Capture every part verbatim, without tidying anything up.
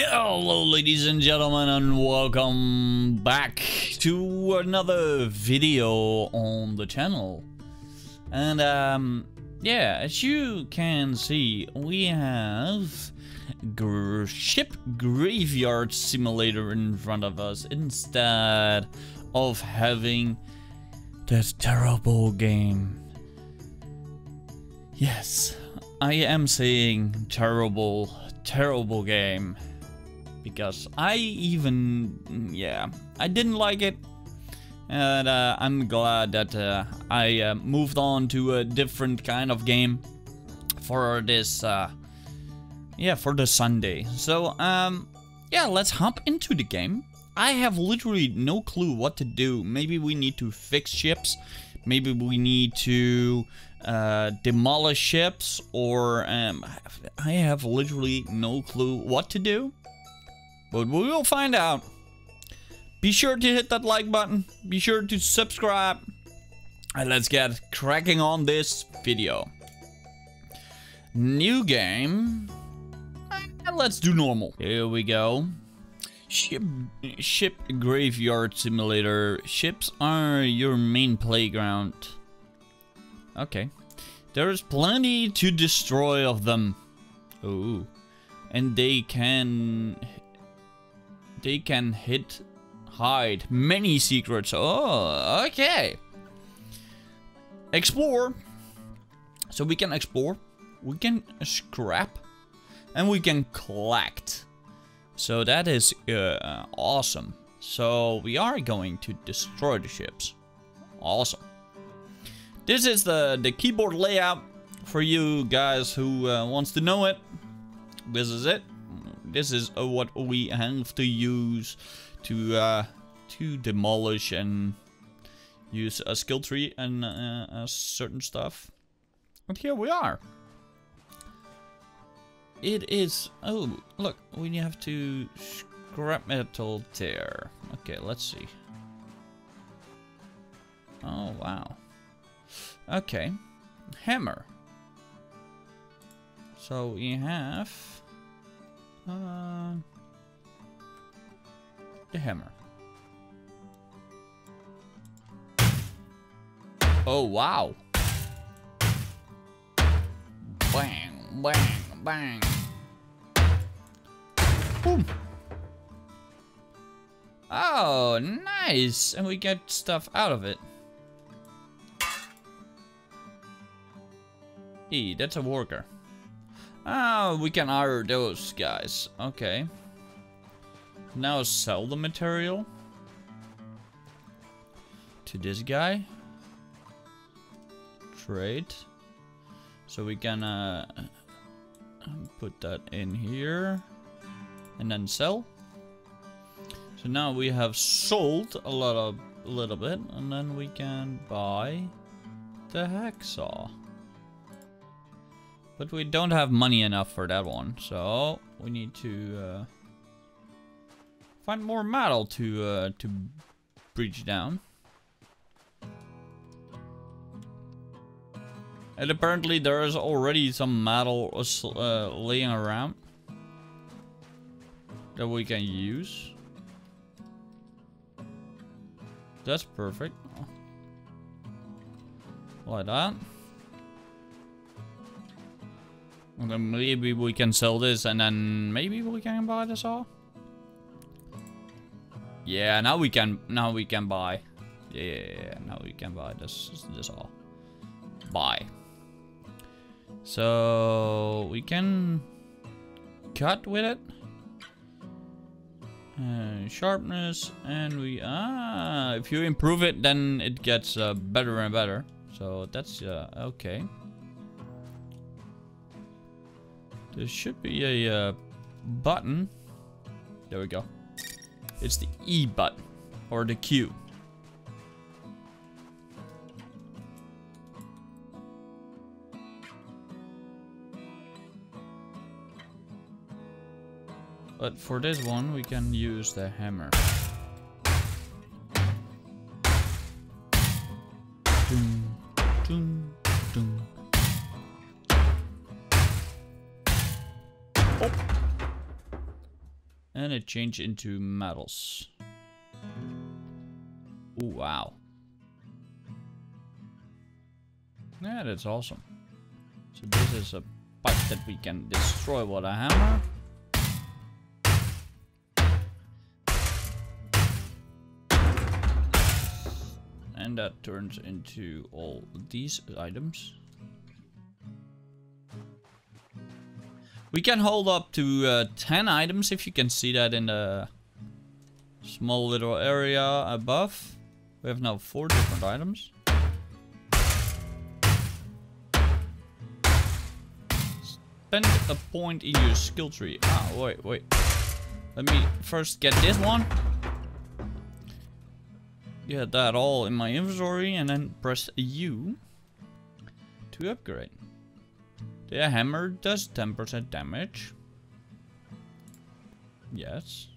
Hello ladies and gentlemen, and welcome back to another video on the channel. And um yeah, as you can see, we have gr Ship Graveyard Simulator in front of us instead of having that terrible game. Yes, I am saying terrible, terrible game, because I even, yeah, I didn't like it, and uh, I'm glad that uh, I uh, moved on to a different kind of game for this, uh, yeah, for the Sunday. So, um, yeah, let's hop into the game. I have literally no clue what to do. Maybe we need to fix ships, maybe we need to uh, demolish ships, or um, I have literally no clue what to do. But we will find out. Be sure to hit that like button. Be sure to subscribe. And let's get cracking on this video. New game. And let's do normal. Here we go. Ship, ship Graveyard Simulator. Ships are your main playground. Okay. There is plenty to destroy of them. Ooh. And they can... They can hit, hide many secrets. Oh, okay. Explore. So we can explore. We can scrap. And we can collect. So that is uh, awesome. So we are going to destroy the ships. Awesome. This is the, the keyboard layout for you guys who uh, wants to know it. This is it. This is uh, what we have to use to uh, to demolish and use a skill tree and uh, uh, certain stuff. And here we are. It is... Oh, look. We have to scrap metal there. Okay, let's see. Oh, wow. Okay. Hammer. So we have... Uh, the hammer. Oh wow! Bang! Bang! Bang! Boom! Oh, nice! And we get stuff out of it. Hey, that's a worker. Ah, we can hire those guys. Okay. Now sell the material to this guy. Trade. So we can uh, put that in here and then sell. So now we have sold a lot of a little bit, and then we can buy the hacksaw. But we don't have money enough for that one, so we need to uh, find more metal to uh, to breach down. And apparently there is already some metal uh, laying around that we can use. That's perfect. Like that. And then maybe we can sell this, and then maybe we can buy the saw. Yeah, now we can. Now we can buy. Yeah, now we can buy this. This saw. Buy. So we can cut with it. Uh, sharpness, and we ah. If you improve it, then it gets uh, better and better. So that's uh, okay. There should be a uh, button. There we go. It's the E button. Or the Q. But for this one, we can use the hammer. Doom, doom, doom. And it changed into metals. Ooh, wow. Yeah, that's awesome. So this is a pipe that we can destroy with a hammer. And that turns into all these items. We can hold up to uh, ten items, if you can see that in the small little area above. We have now four different items. Spend a point in your skill tree. Ah, wait, wait. Let me first get this one. Get that all in my inventory and then press U to upgrade. The hammer does ten percent damage. Yes.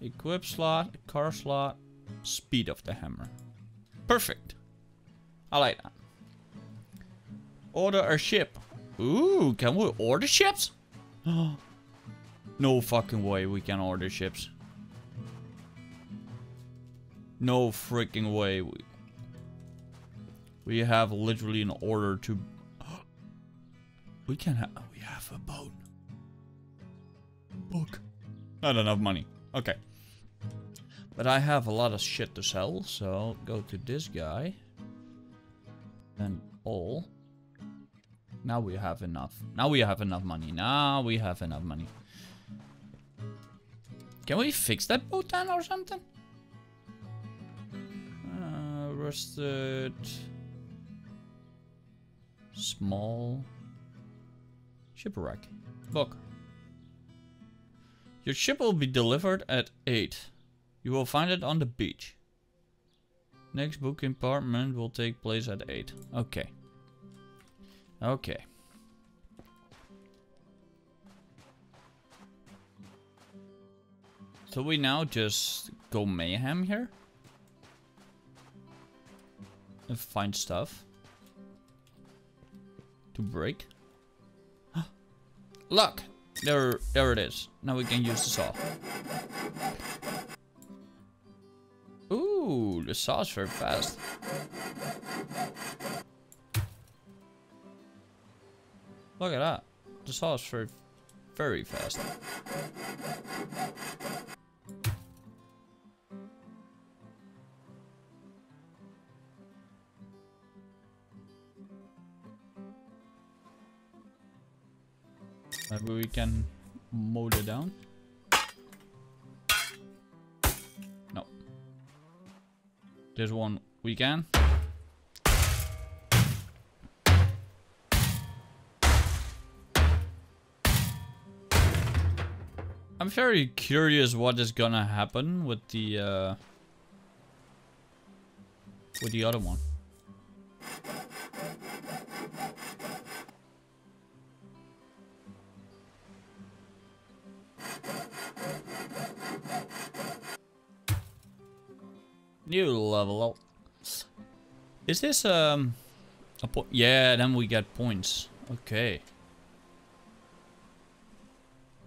Equip slot, car slot, speed of the hammer. Perfect. I like that. Order a ship. Ooh, can we order ships? No fucking way we can order ships. No freaking way. We, we have literally an order to... We can have... We have a boat. Book. Not enough money. Okay. But I have a lot of shit to sell, so go to this guy. And all. Now we have enough. Now we have enough money. Now we have enough money. Can we fix that boat then or something? Uh, rusted. Small. Shipwreck. Book. Your ship will be delivered at eight. You will find it on the beach. Next book compartment will take place at eight. Okay. Okay. So we now just go mayhem here. And find stuff. To break. Look! There, there it is. Now we can use the saw. Ooh, the saw's very fast. Look at that. The saw's very, very fast. Maybe we can mold it down. No. This one we can. I'm very curious what is gonna happen with the uh, with the other one. New level up. Is this um a point? Yeah, then we get points. Okay.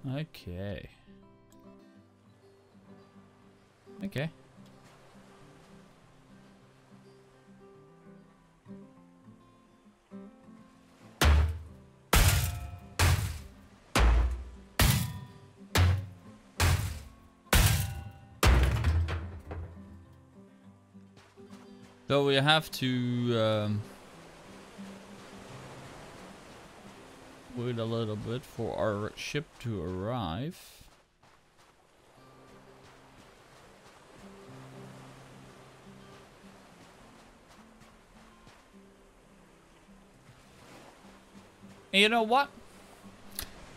Okay. Okay. So we have to um, wait a little bit for our ship to arrive. And you know what?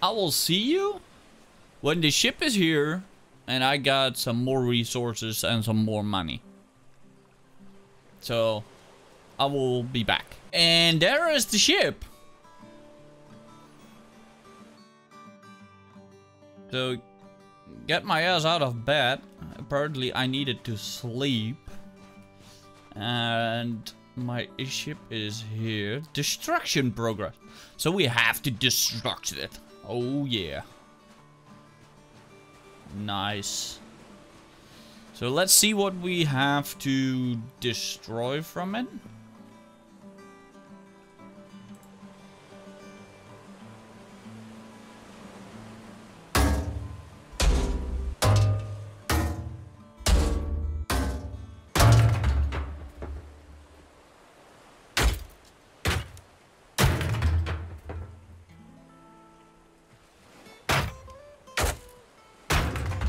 I will see you when the ship is here and I got some more resources and some more money. So, I will be back. And there is the ship. So, get my ass out of bed. Apparently, I needed to sleep. And my ship is here. Destruction progress. So, we have to destruct it. Oh, yeah. Nice. So let's see what we have to destroy from it.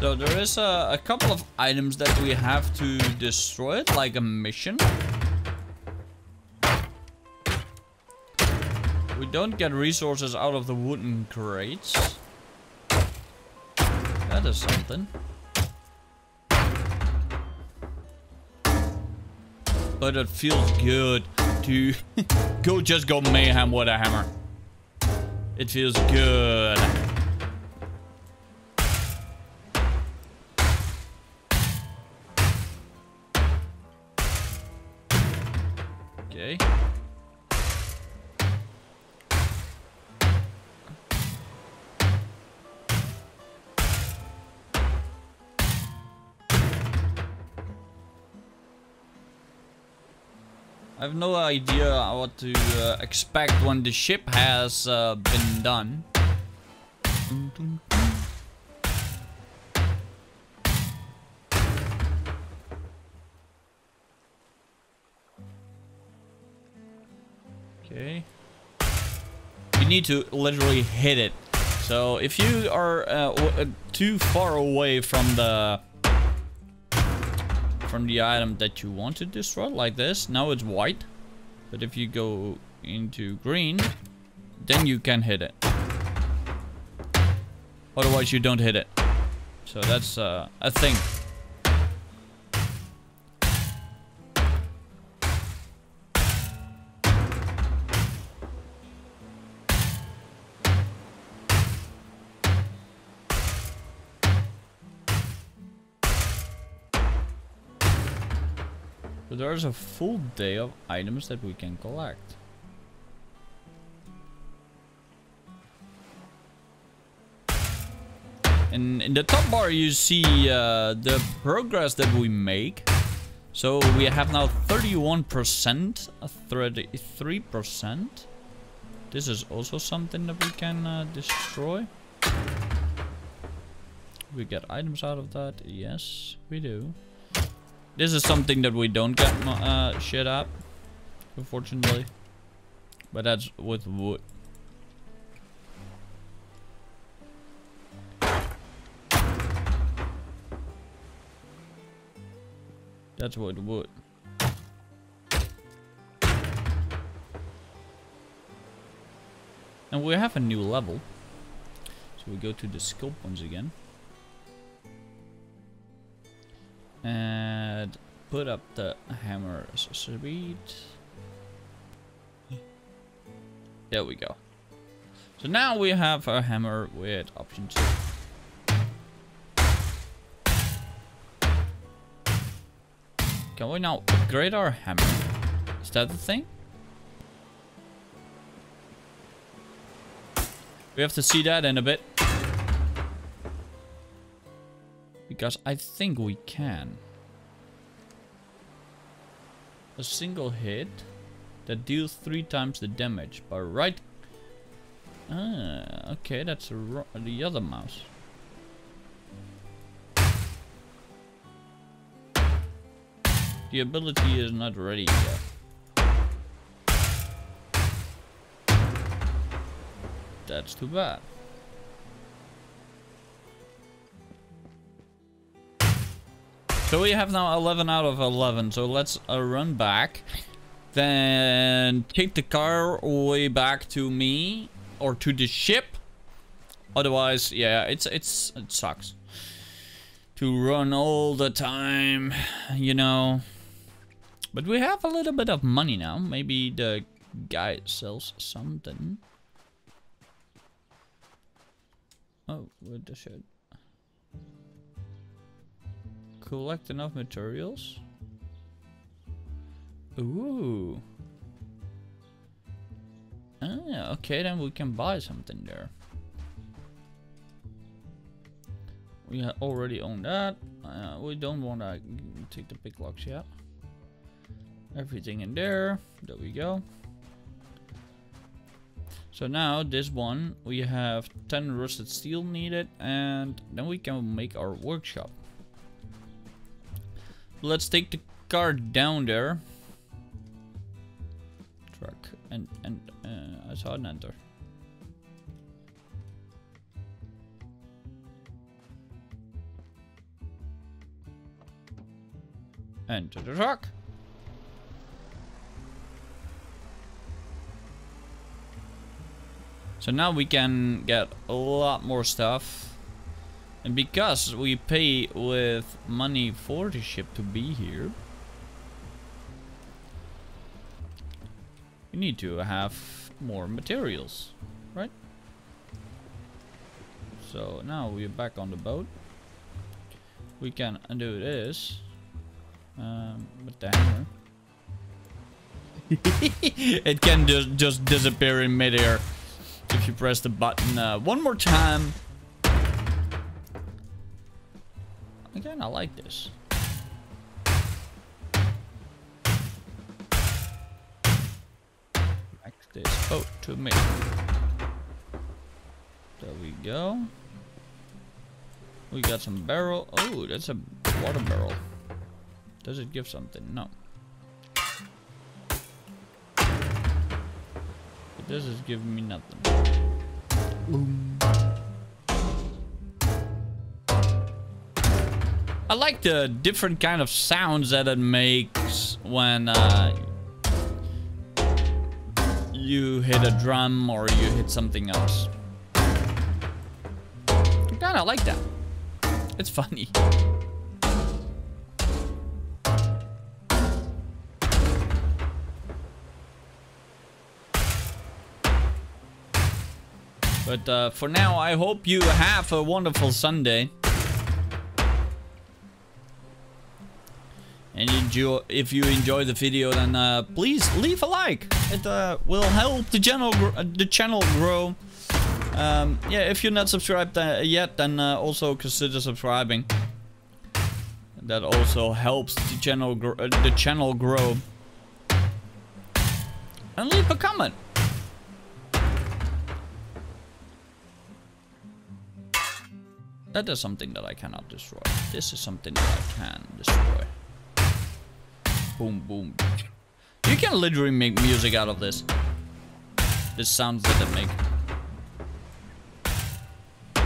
So there is a, a couple of items that we have to destroy, it, like a mission. We don't get resources out of the wooden crates. That is something. But it feels good to go just go mayhem with a hammer. It feels good. I have no idea what to uh, expect when the ship has uh, been done. Okay. You need to literally hit it. So if you are uh, w too far away from the from the item that you want to destroy, like this, now it's white, but if you go into green, then you can hit it. Otherwise you don't hit it. So that's uh, a thing. There's a full day of items that we can collect. And in the top bar you see uh, the progress that we make. So we have now thirty-one percent, thirty-three percent. This is also something that we can uh, destroy. We get items out of that. Yes, we do. This is something that we don't get uh, shit up, unfortunately. But that's with wood. That's with wood. And we have a new level. So we go to the scope once again. And put up the hammer speed. There we go. So now we have a hammer with option two. Can we now upgrade our hammer? Is that the thing? We have to see that in a bit. Because I think we can. A single hit that deals three times the damage by right. Ah, okay, that's the other mouse. The ability is not ready yet. That's too bad. So we have now eleven out of eleven, so let's uh, run back, then take the car way back to me, or to the ship. Otherwise, yeah, it's it's it sucks to run all the time, you know. But we have a little bit of money now, maybe the guy sells something. Oh, what the shit. Collect enough materials. Ooh. Ah, okay, then we can buy something there. we already own that. Uh, we don't want to take the pick locks yet. Everything in there. There we go. So now this one, we have ten rusted steel needed, and then we can make our workshop. Let's take the car down there. Truck and and uh, I saw an enter. Enter the truck. So now we can get a lot more stuff, and because we pay with money for the ship to be here, we need to have more materials, right? So now we're back on the boat. We can undo this um, with the hammer. It can just just disappear in midair. If you press the button uh, one more time. Again, I like this. Back this boat to me. There we go. We got some barrel. Oh, that's a water barrel. Does it give something? No. This is giving me nothing. Boom. I like the different kind of sounds that it makes when uh, you hit a drum or you hit something else. I kinda like that. It's funny. But uh, for now, I hope you have a wonderful Sunday. And enjoy, if you enjoy the video, then uh, please leave a like. It uh, will help the channel, uh, the channel grow. Um, yeah, if you're not subscribed uh, yet, then uh, also consider subscribing. That also helps the channel, gr uh, the channel grow. And leave a comment. That is something that I cannot destroy. This is something that I can destroy. Boom, boom. You can literally make music out of this. The sounds that they make.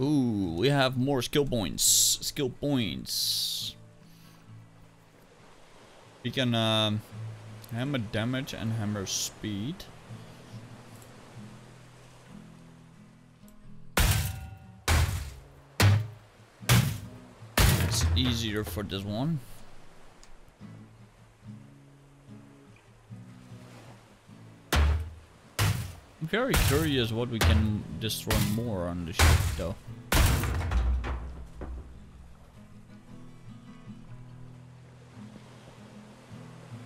Ooh, we have more skill points. Skill points. We can um, hammer damage and hammer speed. Easier for this one. I'm very curious what we can destroy more on the ship though.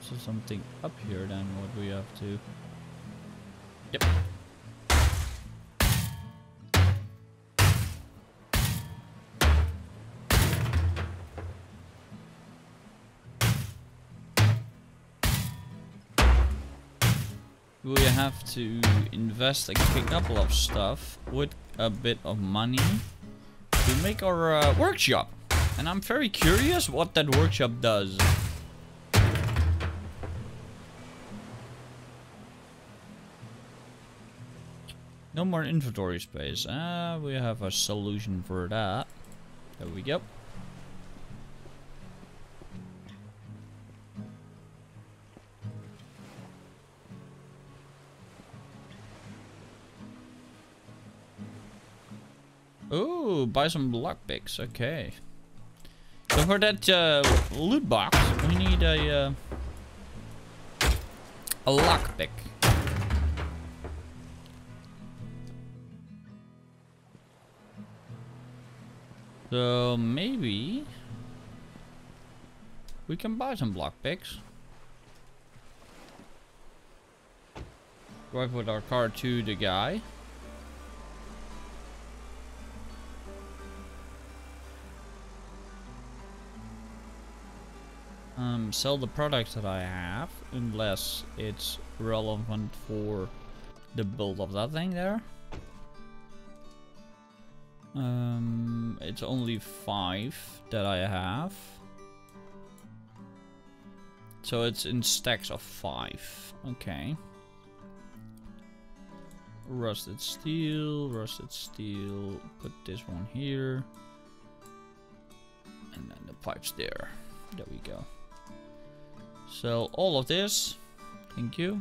So something up here then what we have to. Yep. We have to invest a couple of stuff with a bit of money to make our uh, workshop. And I'm very curious what that workshop does. No more inventory space. Uh, we have a solution for that. There we go. Ooh, buy some lockpicks. Okay. So for that uh, loot box, we need a uh, a lockpick. So maybe we can buy some lockpicks. Drive with our car to the guy. um, sell the products that I have, unless it's relevant for the build of that thing there. Um, it's only five that I have. So it's in stacks of five. Okay. Rusted steel, rusted steel. Put this one here. And then the pipes there. There we go. Sell all of this. Thank you.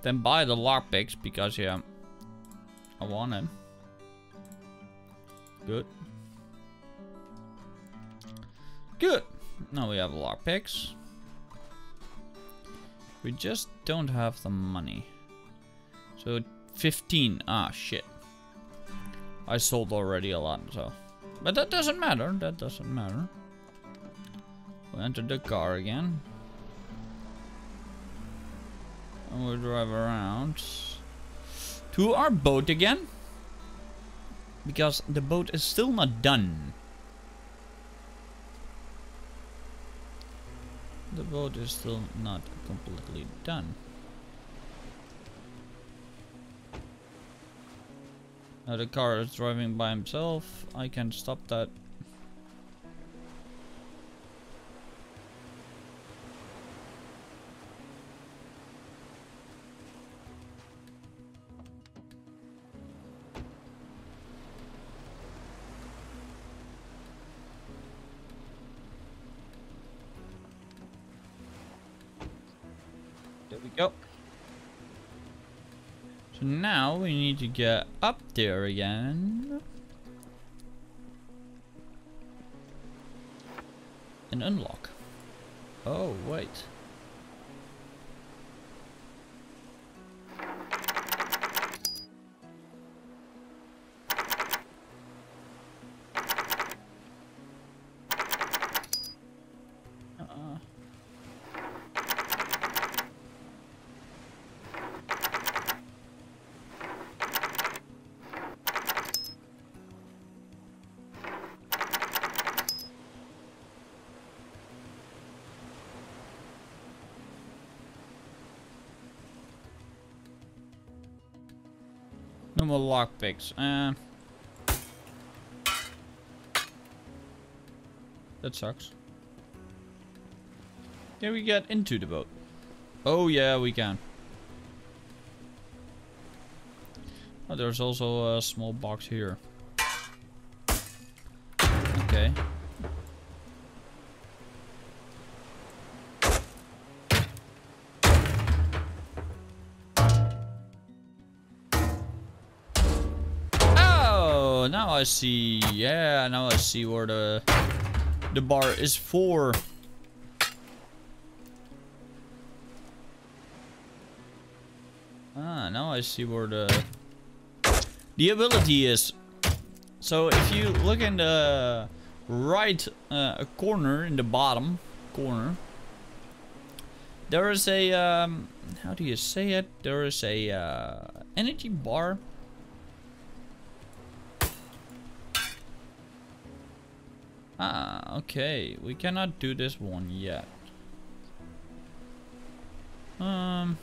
Then buy the lockpicks because, yeah, I want them. Good. Good. Now we have lockpicks. We just don't have the money. So fifteen. Ah, shit. I sold already a lot, so. But that doesn't matter. That doesn't matter. We'll enter the car again. And we'll drive around to our boat again. Because the boat is still not done. The boat is still not completely done. Now the car is driving by himself. I can stop that. Now we need to get up there again and unlock. Oh wait. Uh-uh. No more lockpicks. Uh, that sucks. Can we get into the boat? Oh yeah, we can. Oh, there's also a small box here. Okay. Now I see, yeah, now I see where the the bar is for. Ah, now I see where the the ability is. So if you look in the right uh, corner, in the bottom corner, there is a um, how do you say it? There is a uh, energy bar. Ah, okay. We cannot do this one yet. Um.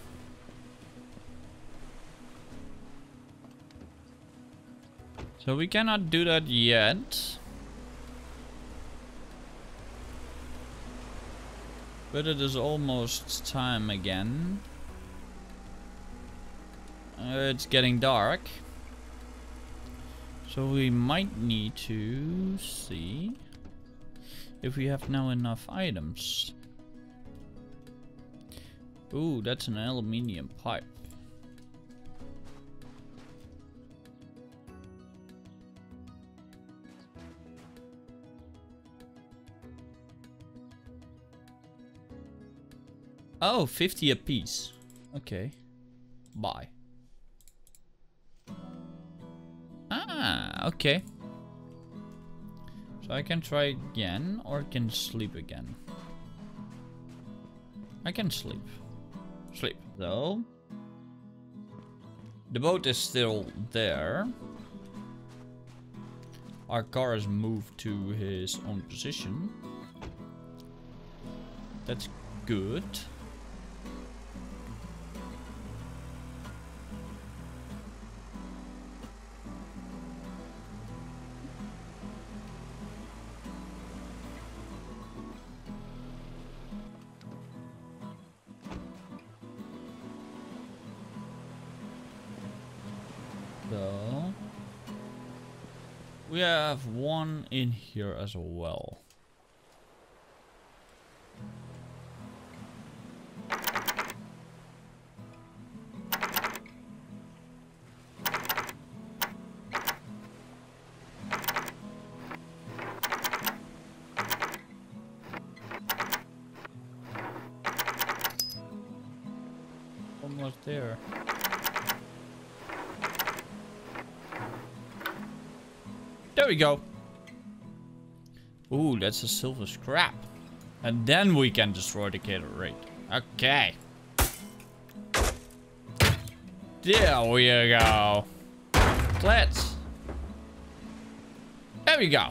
So we cannot do that yet. But it is almost time again. Uh, it's getting dark. So we might need to see if we have now enough items. Ooh, that's an aluminium pipe. Oh, fifty a piece. Okay. Bye. Ah, okay. I can try again, or can sleep again. I can sleep. Sleep. So, the boat is still there. Our car has moved to his own position. That's good. So we have one in here as well. Almost there. There we go. Ooh, that's a silver scrap. And then we can destroy the Gatorade. Okay. There we go. Let's. There we go.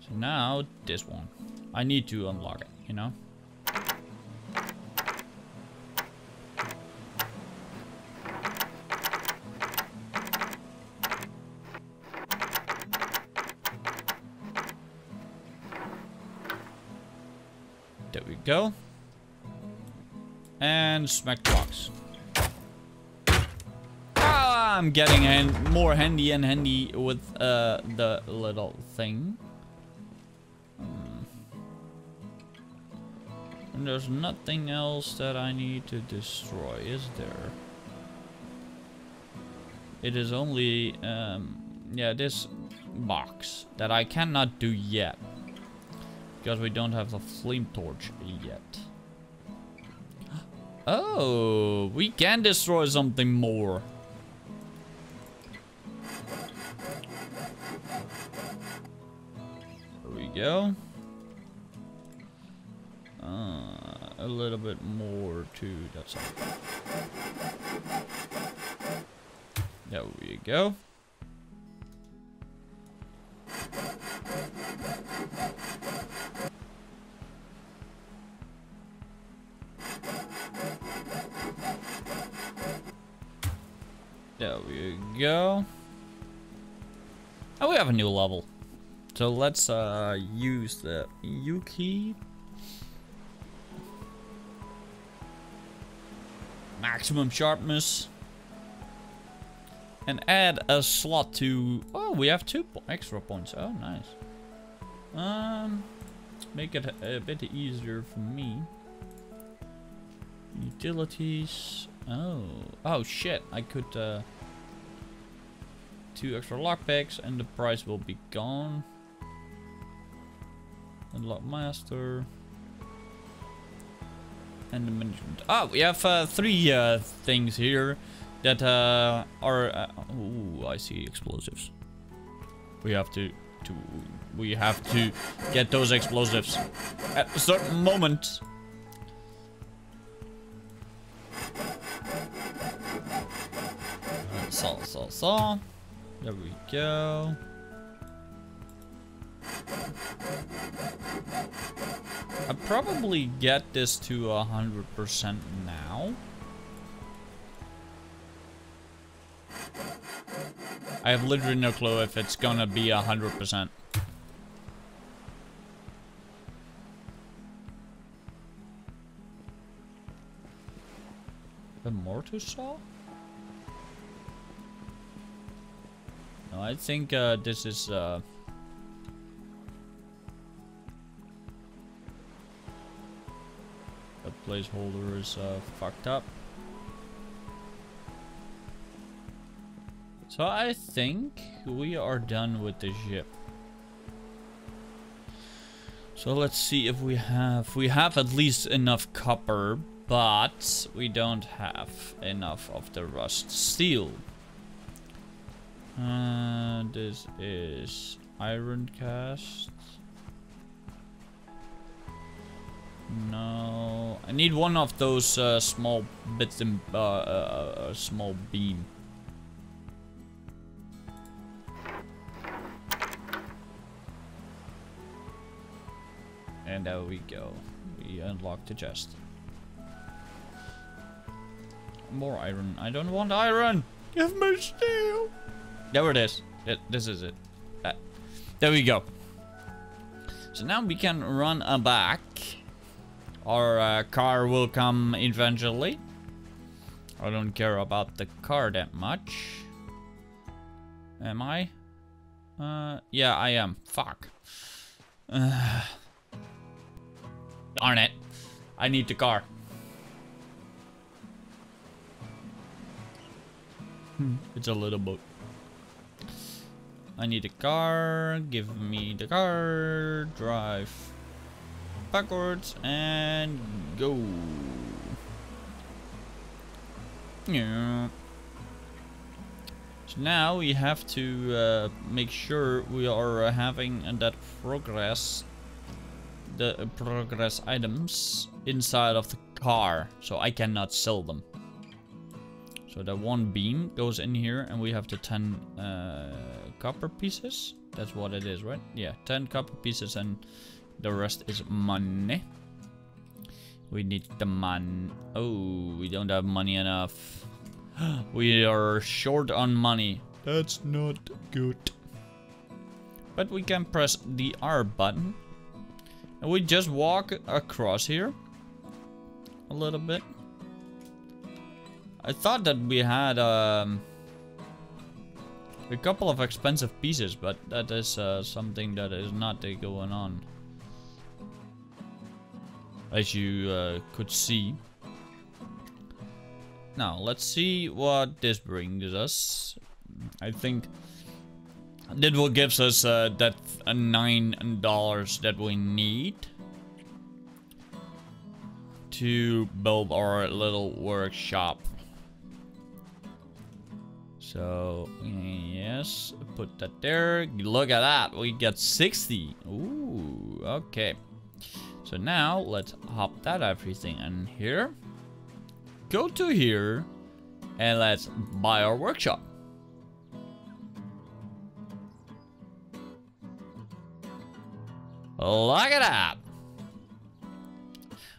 So now this one. I need to unlock it, you know? There we go. And smack the box. Ah, I'm getting hand more handy and handy with uh, the little thing. Hmm. And there's nothing else that I need to destroy, is there? It is only, um, yeah, this box that I cannot do yet. Because we don't have the flame torch yet. Oh, we can destroy something more. There we go. Uh, a little bit more too, that's all. There we go. There we go. And we have a new level. So let's uh, use the Yuki. Maximum sharpness. And add a slot to... Oh, we have two po extra points. Oh, nice. Um, make it a, a bit easier for me. Utilities... Oh, oh shit, I could, uh, two extra lockpicks and the price will be gone. Unlock master. And the management. Oh, we have, uh, three, uh, things here that, uh, are, uh, ooh, I see explosives. We have to, to, we have to get those explosives at a certain moment. Saw, saw, saw. There we go. I probably get this to a hundred percent now. I have literally no clue if it's gonna be a hundred percent. The mortar saw? No, I think uh, this is uh, the placeholder is uh, fucked up. So I think we are done with the ship. So let's see if we have we have at least enough copper, but we don't have enough of the rust steel. Uh, this is iron cast. No, I need one of those uh, small bits and uh, uh, small beam. And there we go. We unlocked the chest. More iron. I don't want iron. Give me steel. There it is. It, this is it. Uh, there we go. So now we can run uh, back. Our uh, car will come eventually. I don't care about the car that much. Am I? Uh, yeah, I am. Fuck. Uh, darn it. I need the car. It's a little boat. I need a car. Give me the car. Drive backwards and go. Yeah. So now we have to uh, make sure we are uh, having uh, that progress, the uh, progress items inside of the car, so I cannot sell them. So that one beam goes in here, and we have the ten uh, copper pieces. That's what it is, right? Yeah, ten copper pieces, and the rest is money. We need the money. Oh, we don't have money enough. We are short on money. That's not good. But we can press the R button. And we just walk across here. A little bit. I thought that we had um, a couple of expensive pieces, but that is uh, something that is not uh, going on. As you uh, could see. Now, let's see what this brings us. I think that will gives us uh, that uh, nine dollars that we need to build our little workshop. So, yes, put that there. Look at that, we got sixty. Ooh, okay. So now, let's hop that everything in here. Go to here, and let's buy our workshop. Look at that.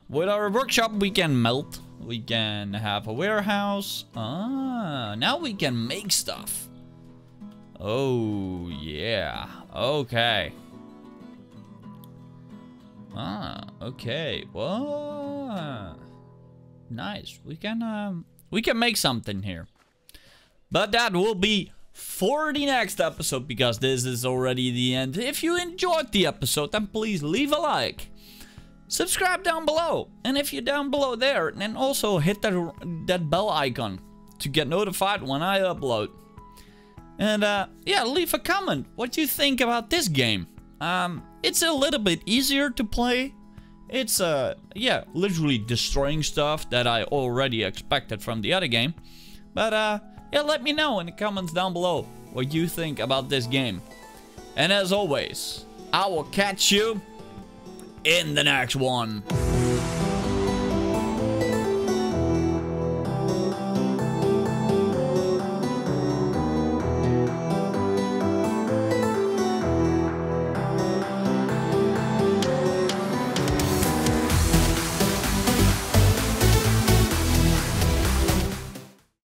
With our workshop, we can melt. We can have a warehouse. Ah, now we can make stuff. Oh, yeah. Okay. Ah, okay. Whoa. Nice. We can um, we can make something here. But that will be for the next episode, because this is already the end. If you enjoyed the episode, then please leave a like. Subscribe down below. And if you're down below there, then also hit that, that bell icon to get notified when I upload. And uh, yeah, leave a comment what you think about this game. Um, it's a little bit easier to play. It's, uh, yeah, literally destroying stuff that I already expected from the other game. But, uh, yeah, let me know in the comments down below what you think about this game. And as always, I will catch you in the next one.